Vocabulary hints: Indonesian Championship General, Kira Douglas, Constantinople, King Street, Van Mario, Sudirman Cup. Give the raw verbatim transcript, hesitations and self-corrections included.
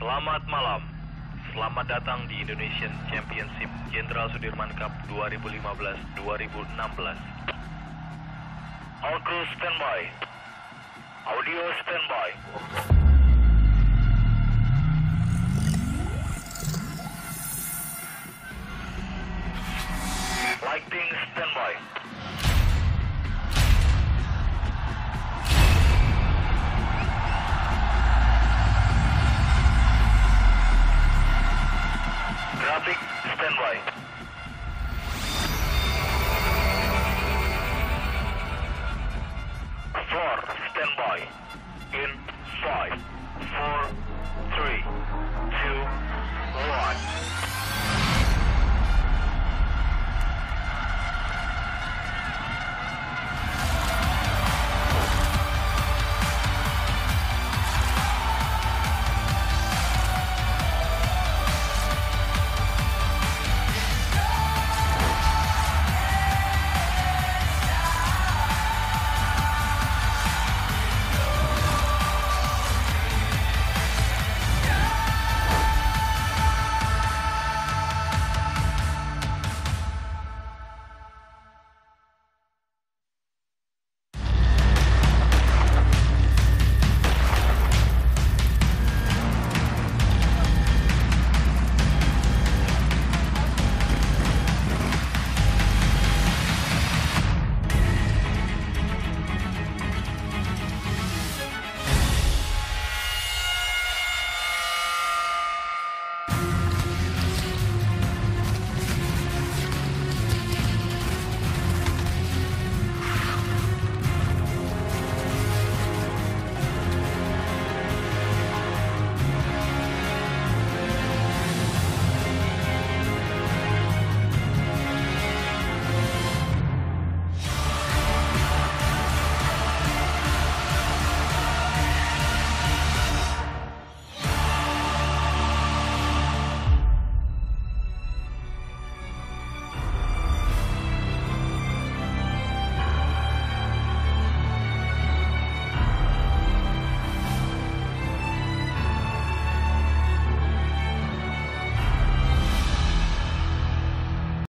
Selamat malam, selamat datang di Indonesian Championship General Sudirman Cup dua ribu lima belas dua ribu enam belas. All crew standby, audio standby. Lighting standby. five, four, three, two, one.